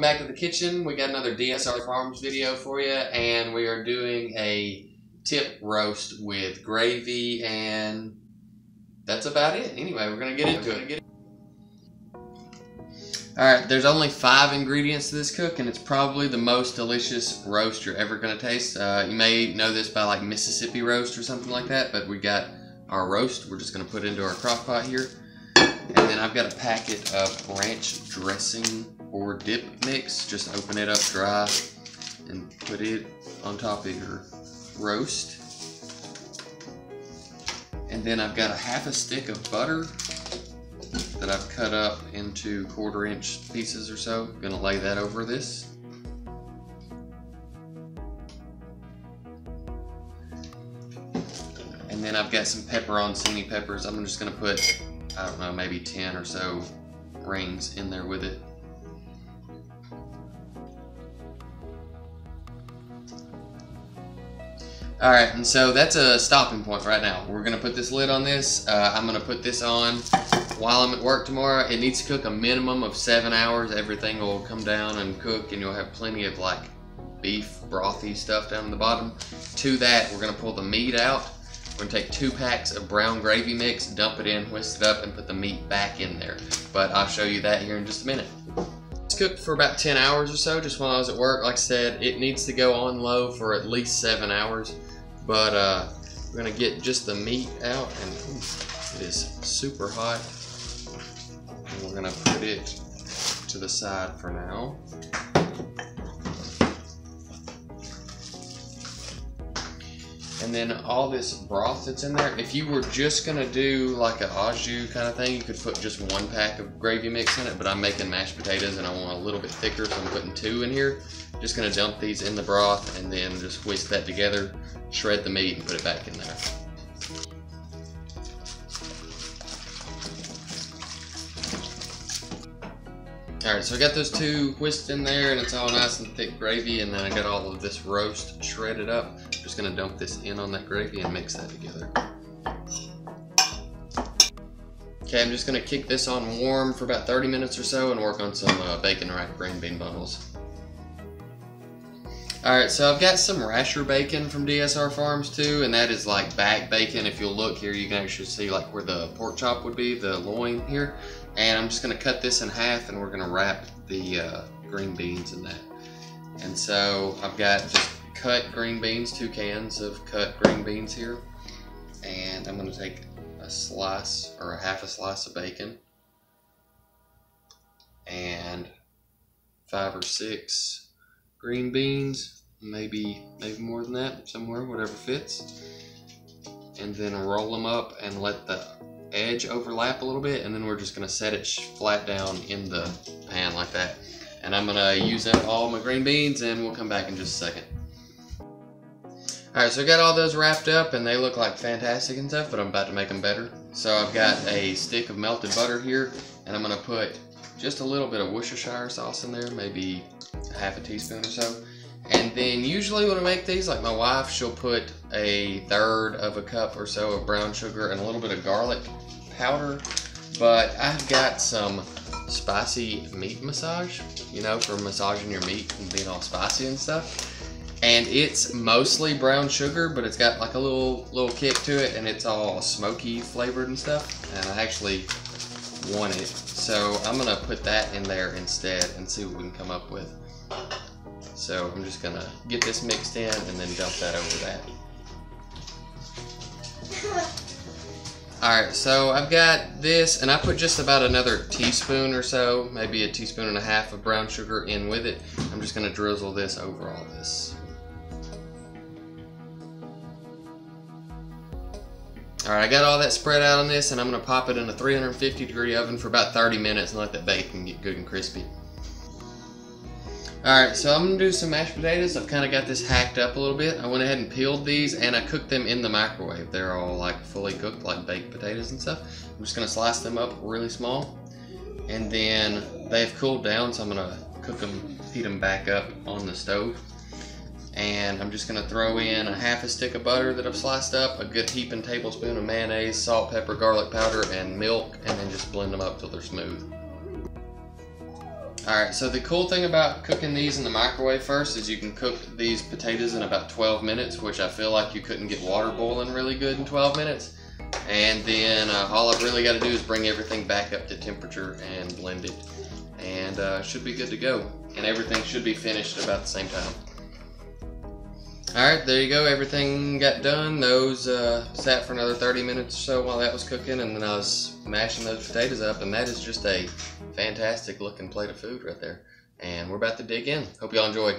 Back to the kitchen. We got another DSR Farms video for you, and we are doing a tip roast with gravy, and that's about it. Anyway, we're gonna get into it. Alright, there's only 5 ingredients to this cook, and it's probably the most delicious roast you're ever gonna taste. You may know this by like Mississippi roast or something like that, but we got our roast. We're just gonna put it into our crock pot here. And then I've got a packet of ranch dressing or dip mix. Just open it up dry and put it on top of your roast. And then I've got a half a stick of butter that I've cut up into 1/4-inch pieces or so. I'm gonna lay that over this. And then I've got some pepperoncini peppers. I'm just gonna put, I don't know, maybe 10 or so rings in there with it. Alright, and so that's a stopping point right now. We're going to put this lid on this. I'm going to put this on while I'm at work tomorrow. It needs to cook a minimum of 7 hours. Everything will come down and cook, and you'll have plenty of like beef brothy stuff down in the bottom. To that, we're going to pull the meat out. We're going to take 2 packs of brown gravy mix, dump it in, whisk it up, and put the meat back in there. But I'll show you that here in just a minute. Cooked for about 10 hours or so, just while I was at work. Like I said, it needs to go on low for at least 7 hours, but we're gonna get just the meat out, and it is super hot, and we're gonna put it to the side for now. And then all this broth that's in there, if you were just gonna do like an au jus kind of thing, you could put just 1 pack of gravy mix in it, but I'm making mashed potatoes and I want a little bit thicker, so I'm putting 2 in here. Just gonna dump these in the broth and then just whisk that together, shred the meat and put it back in there. Alright, so I got those 2 whisked in there and it's all nice and thick gravy, and then I got all of this roast shredded up. Just gonna dump this in on that gravy and mix that together. Okay, I'm just gonna kick this on warm for about 30 minutes or so and work on some bacon wrapped green bean bundles. Alright, so I've got some rasher bacon from DSR Farms too, and that is like back bacon. If you'll look here, you can actually see like where the pork chop would be, the loin here. And I'm just gonna cut this in half and we're gonna wrap the green beans in that. And so I've got just cut green beans, 2 cans of cut green beans here, and I'm going to take a slice or a half a slice of bacon and 5 or 6 green beans, maybe more than that, somewhere, whatever fits, and then roll them up and let the edge overlap a little bit, and then we're just going to set it flat down in the pan like that. And I'm going to use up all my green beans and we'll come back in just a second. Alright, so I got all those wrapped up and they look like fantastic and stuff, but I'm about to make them better. So I've got a stick of melted butter here, and I'm going to put just a little bit of Worcestershire sauce in there, maybe a half a teaspoon or so. And then usually when I make these, like my wife, she'll put 1/3 of a cup or so of brown sugar and a little bit of garlic powder. But I've got some spicy meat massage, you know, for massaging your meat and being all spicy and stuff. And it's mostly brown sugar, but it's got like a little kick to it, and it's all smoky flavored and stuff, and I actually want it. So I'm gonna put that in there instead and see what we can come up with. So I'm just gonna get this mixed in and then dump that over that. Alright, so I've got this, and I put just about another teaspoon or so, maybe a teaspoon and a half of brown sugar in with it. I'm just gonna drizzle this over all this. Alright, I got all that spread out on this, and I'm going to pop it in a 350-degree oven for about 30 minutes and let that bake and get good and crispy. Alright, so I'm going to do some mashed potatoes. I've kind of got this hacked up a little bit. I went ahead and peeled these, and I cooked them in the microwave. They're all like fully cooked, like baked potatoes and stuff. I'm just going to slice them up really small, and then they've cooled down, so I'm going to cook them, heat them back up on the stove. And I'm just going to throw in a half a stick of butter that I've sliced up, a good heaping tablespoon of mayonnaise, salt, pepper, garlic powder, and milk, and then just blend them up till they're smooth. Alright, so the cool thing about cooking these in the microwave first is you can cook these potatoes in about 12 minutes, which I feel like you couldn't get water boiling really good in 12 minutes. And then all I've really got to do is bring everything back up to temperature and blend it. And should be good to go. And everything should be finished about the same time. Alright, there you go. Everything got done. Those sat for another 30 minutes or so while that was cooking, and then I was mashing those potatoes up, and that is just a fantastic looking plate of food right there. And we're about to dig in. Hope y'all enjoyed.